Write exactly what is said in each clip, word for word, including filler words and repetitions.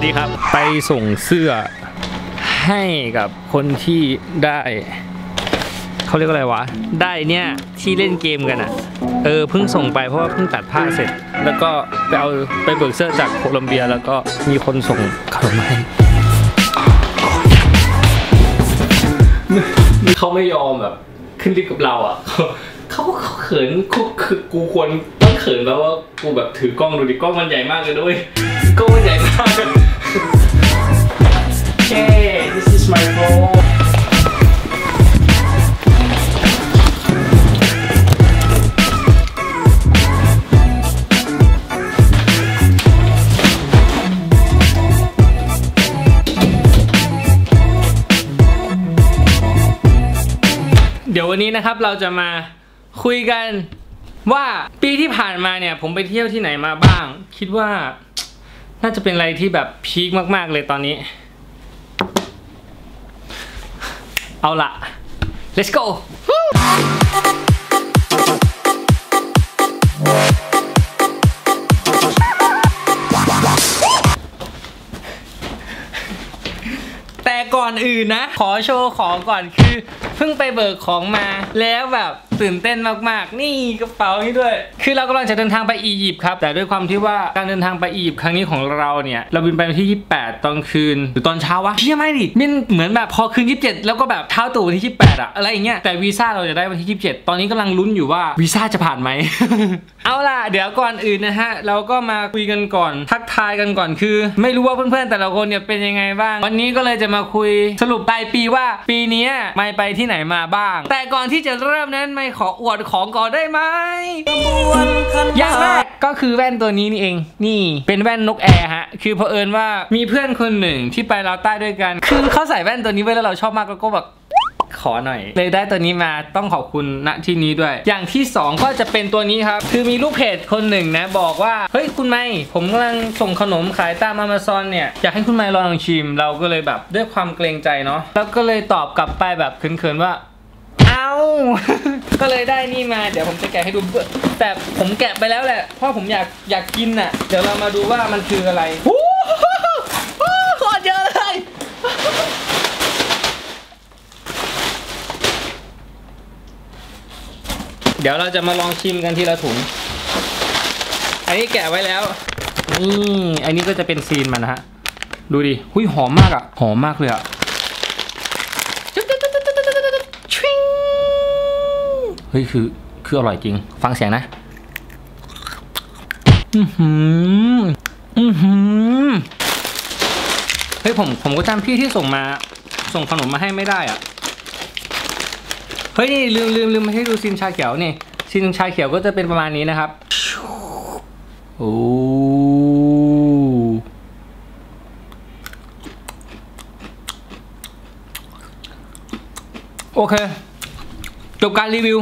สดีครับไปส่งเสื้อให้กับคนที่ได้เขาเรียกอะไรวะได้เนี่ยที่เล่นเกมกันอ่ะเออเพิ่งส่งไปเพราะว่าเพิ่งตัดผ้าเสร็จแล้วก็ไปเอาไปเบิกเสื้อจากโคลอมเบียแล้วก็มีคนส่งขนมมาให้เขาไม่ยอมแบบขึ้นลิฟต์กับเราอ่ะเขาเขาเขินกูคือกูควรต้องเขินแล้วว่ากูแบบถือกล้องดูดิกล้องมันใหญ่มากเลยด้วยกล้องมันใหญ่มาก Okay this is my roleเดี๋ยววันนี้นะครับเราจะมาคุยกันว่าปีที่ผ่านมาเนี่ยผมไปเที่ยวที่ไหนมาบ้างคิดว่าน่าจะเป็นอะไรที่แบบพีคมากๆเลยตอนนี้เอาละ let's go แต่ก่อนอื่นนะขอโชว์ของก่อนคือเพิ่งไปเบิกของมาแล้วแบบตื่นเต้นมากๆนี่กระเป๋านี้ด้วยคือเรากำลังจะเดินทางไปอียิปต์ครับแต่ด้วยความที่ว่าการเดินทางไปอียิปต์ครั้งนี้ของเราเนี่ยเราบินไปวันที่ยี่สิบแปดตอนคืนหรือตอนเช้าวะเที่ยงไม่ดิบินเหมือนแบบพอคืนยี่สิบเจ็ดแล้วก็แบบเท้าตู่วันที่ยี่สิบแปดอะอะไรอย่างเงี้ยแต่วีซ่าเราจะได้วันที่ยี่สิบเจ็ดตอนนี้กำลังลุ้นอยู่ว่าวีซ่าจะผ่านไหม เอาล่ะเดี๋ยวก่อนอื่นนะฮะเราก็มาคุยกันก่อนทักทายกันก่อนคือไม่รู้ว่าเพื่อนๆแต่ละคนเนี่ยเป็นยังไงบ้างวันนี้ก็เลยจะมาคุยสรุปปลายปีว่าปีนี้ไม่ไปที่ไหนมาบ้างแต่ก่อนที่จะเริ่มนั้นไม่ขออวดของก่อนได้ไหมอย่างแรกก็คือแว่นตัวนี้นี่เองนี่เป็นแว่นนกแอร์ฮะคือเผอิญว่ามีเพื่อนคนหนึ่งที่ไปลาวใต้ด้วยกันคือเขาใส่แว่นตัวนี้ไว้แล้วเราชอบมากแล้วก็แบบขอหน่อยเลยได้ตัวนี้มาต้องขอบคุณณที่นี้ด้วยอย่างที่สองก็จะเป็นตัวนี้ครับคือมีลูกเพจคนหนึ่งนะบอกว่าเฮ้ยคุณไมค์ผมกำลังส่งขนมขายตาม Amazon เนี่ยอยากให้คุณไมค์ลองชิมเราก็เลยแบบด้วยความเกรงใจเนาะแล้วก็เลยตอบกลับไปแบบเขินๆว่าเอา ก็เลยได้นี่มาเดี๋ยวผมจะแกะให้ดูแต่ผมแกะไปแล้วแหละเพราะผมอยากอยากกินน่ะเดี๋ยวเรามาดูว่ามันคืออะไรโคตรเยอะเลยเดี๋ยวเราจะมาลองชิมกันทีละถุงอันนี้แกะไว้แล้วนี่อันนี้ก็จะเป็นซีนมันนะฮะดูดิหุ้ยหอมมากอ่ะหอมมากเลยอ่ะเฮ้ยคือคืออร่อยจริงฟังเสียงนะอือหืออือหือเฮ้ยผมผมก็จำพี่ที่ส่งมาส่งขนมมาให้ไม่ได้อ่ะเฮ้ยนี่ลืมลืมลืมมาให้ดูซินชาเขียวนี่ซินชาเขียวก็จะเป็นประมาณนี้นะครับโอ้โอเคจบการรีวิว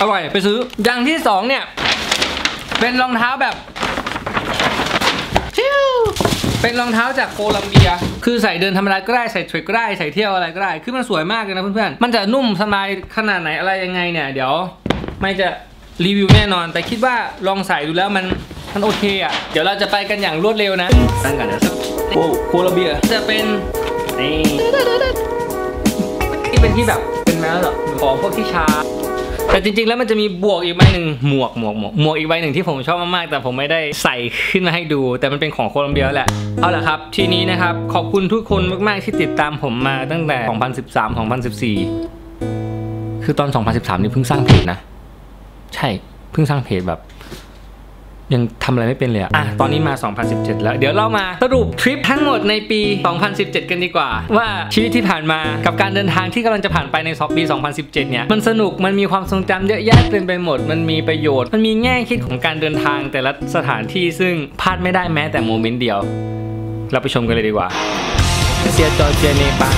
อร่อยไปซื้ออย่างที่สองเนี่ยเป็นรองเท้าแบบเป็นรองเท้าจากโคลัมเบียคือใส่เดินธรรมดาก็ได้ใส่เทรคก็ได้ใส่เที่ยวอะไรก็ได้คือมันสวยมากเลยนะเพื่อนๆมันจะนุ่มสบายขนาดไหนอะไรยังไงเนี่ยเดี๋ยวไม่จะรีวิวแน่นอนแต่คิดว่าลองใส่ดูแล้วมันมันโอเคอ่ะเดี๋ยวเราจะไปกันอย่างรวดเร็วนะตั้งกันนะโอ้โคลัมเบียจะเป็นนี่ที่เป็นที่แบบเป็นแมสหรอของพวกที่ชาแต่จริงๆแล้วมันจะมีบวกอีกใบหนึ่งหมวกหมวกหมวกหมวกอีกใบหนึ่งที่ผมชอบมากๆแต่ผมไม่ได้ใส่ขึ้นมาให้ดูแต่มันเป็นของโคลอมเบียแหละเอาล่ะครับทีนี้นะครับขอบคุณทุกคนมากๆที่ติดตามผมมาตั้งแต่สองพันสิบสาม สองพันสิบสี่คือตอนสองพันสิบสามนี่เพิ่งสร้างเพจนะใช่เพิ่งสร้างเพจแบบยังทำอะไรไม่เป็นเลยอะตอนนี้มาสองพันสิบเจ็ดแล้วเดี๋ยวเรามาสรุปทริปทั้งหมดในปีสองพันสิบเจ็ดกันดีกว่าว่าชีวิตที่ผ่านมากับการเดินทางที่กำลังจะผ่านไปในปีสองพันสิบเจ็ดเนี่ยมันสนุกมันมีความทรงจำเยอะแยะเต็มไปหมดมันมีประโยชน์มันมีแง่คิดของการเดินทางแต่ละสถานที่ซึ่งพลาดไม่ได้แม้แต่โมเมนต์เดียวเราไปชมกันเลยดีกว่าเสียจอเจเนปัน